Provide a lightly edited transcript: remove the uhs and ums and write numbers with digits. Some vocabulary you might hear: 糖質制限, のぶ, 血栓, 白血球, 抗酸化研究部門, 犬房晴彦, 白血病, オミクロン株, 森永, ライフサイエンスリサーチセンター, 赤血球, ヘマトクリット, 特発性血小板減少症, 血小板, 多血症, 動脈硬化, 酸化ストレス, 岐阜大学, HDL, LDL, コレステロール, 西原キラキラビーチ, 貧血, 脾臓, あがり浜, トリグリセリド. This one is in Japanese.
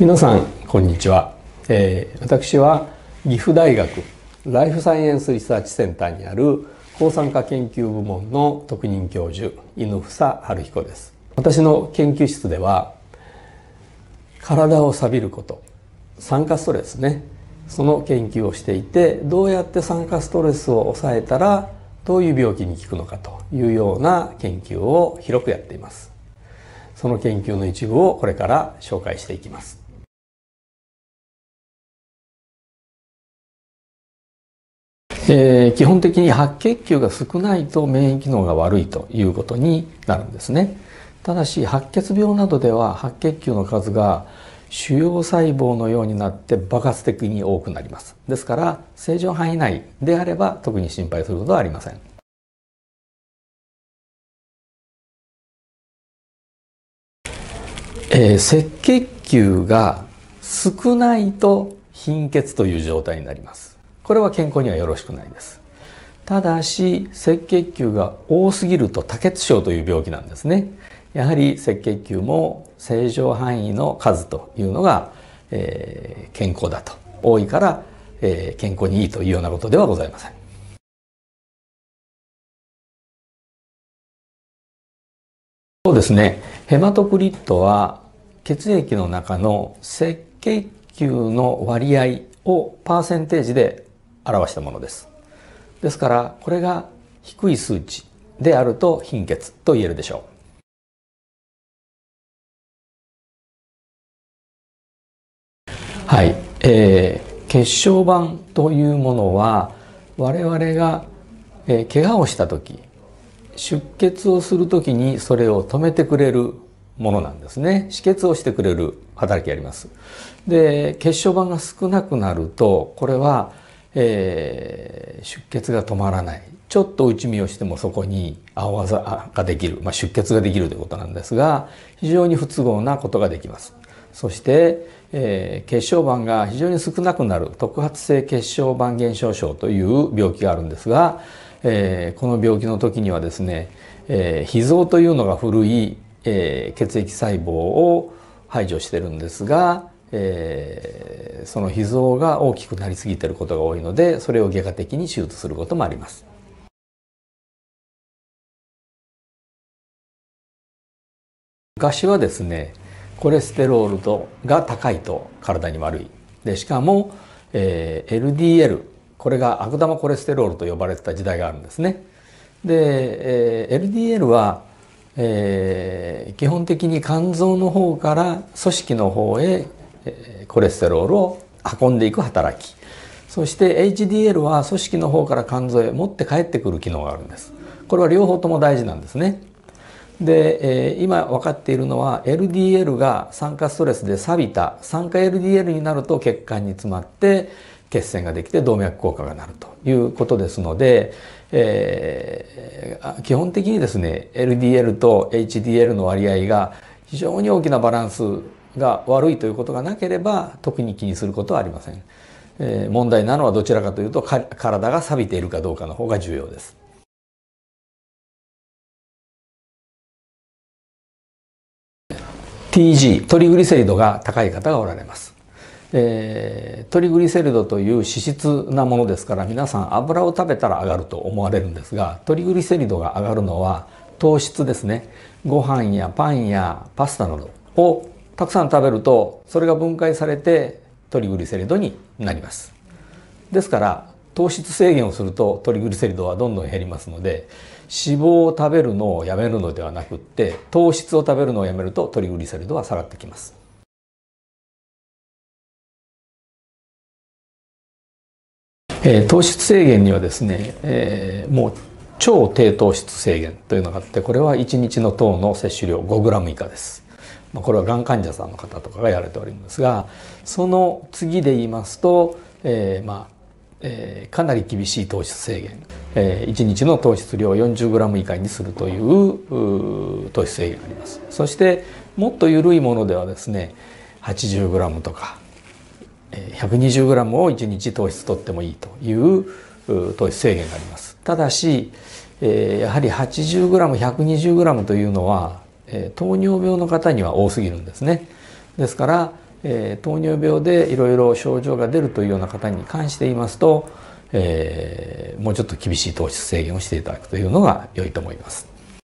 皆さんこんにちは、私は岐阜大学ライフサイエンスリサーチセンターにある抗酸化研究部門の特任教授犬房晴彦です。私の研究室では体を錆びること、酸化ストレスね、その研究をしていて、どうやって酸化ストレスを抑えたらどういう病気に効くのかというような研究を広くやっています。その研究の一部をこれから紹介していきます。基本的に白血球が少ないと免疫機能が悪いということになるんですね。ただし白血病などでは白血球の数が腫瘍細胞のようになって爆発的に多くなります。ですから正常範囲内であれば特に心配することはありません。赤血球が少ないと貧血という状態になります。これは健康にはよろしくないです。ただし赤血球が多すぎると多血症という病気なんですね。やはり赤血球も正常範囲の数というのが、健康だと、多いから、健康にいいというようなことではございません。そうですね、ヘマトクリットは血液の中の赤血球の割合をパーセンテージで表したものです。ですからこれが低い数値であると貧血と言えるでしょう。はい、血小板というものは我々が、怪我をした時、出血をする時にそれを止めてくれるものなんですね。止血をしてくれる働きがあります。で、血小板が少なくなるとこれは、出血が止まらない、ちょっと打ち身をしてもそこに青あざができる、出血ができるということなんですが、非常に不都合なことができます。そして、血小板が非常に少なくなる特発性血小板減少症という病気があるんですが、この病気の時にはですね、脾臓というのが古い血液細胞を排除してるんですが、その脾臓が大きくなりすぎていることが多いので、それを外科的に手術することもあります。昔はですね、コレステロールが高いと体に悪い、でしかも、LDL、 これが悪玉コレステロールと呼ばれてた時代があるんですね。で、LDL は基本的に肝臓の方から組織の方へコレステロールを運んでいく働き、そして HDL は組織の方から肝臓へ持って帰ってくる機能があるんです。これは両方とも大事なんですね。で、今分かっているのは LDL が酸化ストレスで錆びた酸化 LDL になると血管に詰まって血栓ができて動脈硬化がなるということですので、基本的にですね LDL と HDL の割合が非常に大きなバランスが悪いということがなければ特に気にすることはありません。問題なのはどちらかというと体が錆びているかどうかの方が重要です。TG、 トリグリセリドが高い方がおられます。トリグリセリドという脂質なものですから、皆さん油を食べたら上がると思われるんですが、トリグリセリドが上がるのは糖質ですね。ご飯やパンやパスタなどをたくさん食べると、それが分解されてトリグリセリドになります。ですから糖質制限をするとトリグリセリドはどんどん減りますので、脂肪を食べるのをやめるのではなくって、糖質を食べるのをやめるとトリグリセリドは下がってきます。糖質制限にはですね、もう超低糖質制限というのがあって、これは1日の糖の摂取量 5g 以下です。これはがん患者さんの方とかがやられておりますが、その次で言いますと、かなり厳しい糖質制限、1日の糖質量 40g 以下にするという糖質制限があります。そしてもっと緩いものではですね、 80g とか120g を1日糖質とってもいいという糖質制限があります。ただしやはり 80g120g というのは糖尿病の方には多すぎるんですね。ですから糖尿病でいろいろ症状が出るというような方に関して言いますと、もうちょっと厳しい糖質制限をしていただくというのが良いと思います。